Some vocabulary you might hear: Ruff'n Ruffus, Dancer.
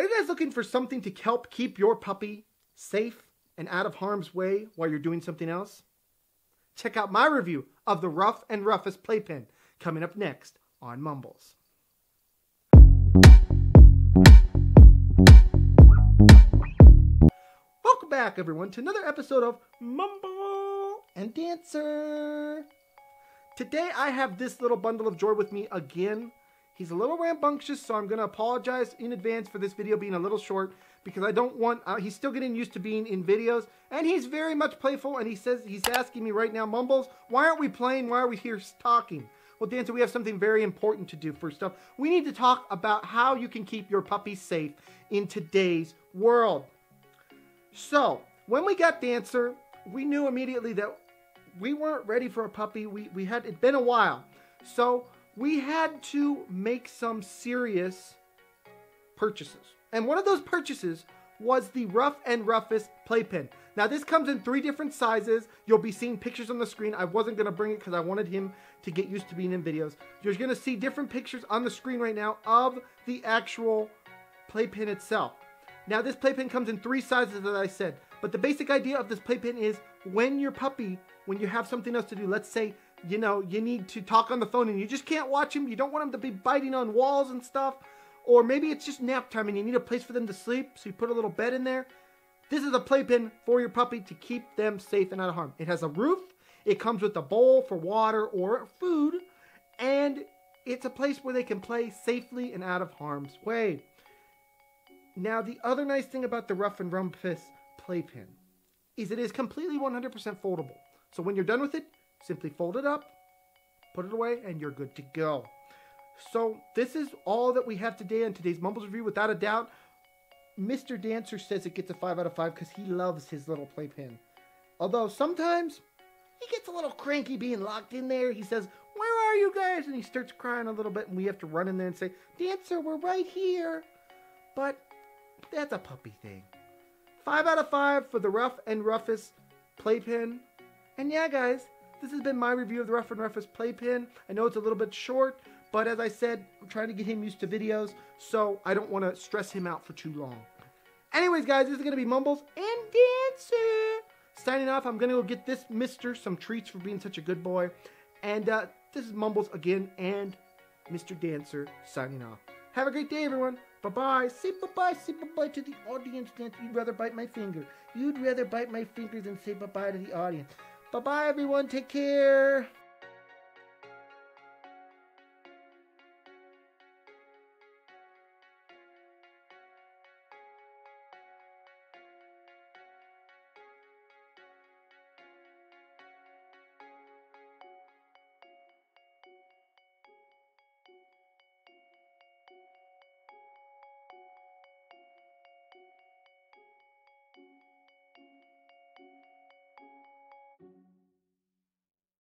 Are you guys looking for something to help keep your puppy safe and out of harm's way while you're doing something else? Check out my review of the Ruff'n Ruffus playpen coming up next on Mumbles. Welcome back, everyone, to another episode of Mumble and Dancer. Today I have this little bundle of joy with me again. He's a little rambunctious, so I'm going to apologize in advance for this video being a little short, because I don't want, he's still getting used to being in videos, and he's very much playful, and he's asking me right now, Mumbles, why aren't we playing? Why are we here talking? Well, Dancer, we have something very important to do. First off, we need to talk about how you can keep your puppy safe in today's world. So, when we got Dancer, we knew immediately that we weren't ready for a puppy. We had, it'd been a while. So, we had to make some serious purchases. And one of those purchases was the Ruff'n Ruffus playpen. Now this comes in 3 different sizes. You'll be seeing pictures on the screen. I wasn't gonna bring it because I wanted him to get used to being in videos. You're gonna see different pictures on the screen right now of the actual playpen itself. Now this playpen comes in 3 sizes that I said, but the basic idea of this playpen is when your puppy, when you have something else to do, let's say, you know, you need to talk on the phone and you just can't watch him. You don't want him to be biting on walls and stuff. Or maybe it's just nap time and you need a place for them to sleep, so you put a little bed in there. This is a playpen for your puppy to keep them safe and out of harm. It has a roof. It comes with a bowl for water or food. And it's a place where they can play safely and out of harm's way. Now, the other nice thing about the Ruff'n Ruffus playpen is it is completely 100% foldable. So when you're done with it, simply fold it up, put it away, and you're good to go. So this is all that we have today on today's Mumbles Review. Without a doubt, Mr. Dancer says it gets a 5 out of 5 because he loves his little playpen. Although sometimes he gets a little cranky being locked in there. He says, "Where are you guys?" And he starts crying a little bit, and we have to run in there and say, "Dancer, we're right here." But that's a puppy thing. 5 out of 5 for the Ruff'n Ruffus playpen. And yeah, guys, this has been my review of the Ruff'n Ruffus playpen. I know it's a little bit short, but as I said, I'm trying to get him used to videos, so I don't want to stress him out for too long. Anyways, guys, this is going to be Mumbles and Dancer signing off. I'm going to go get this mister some treats for being such a good boy. And this is Mumbles again and Mr. Dancer signing off. Have a great day, everyone. Bye-bye. Say bye-bye. Say bye-bye to the audience, Dancer. You'd rather bite my finger. You'd rather bite my finger than say bye-bye to the audience. Bye-bye, everyone. Take care.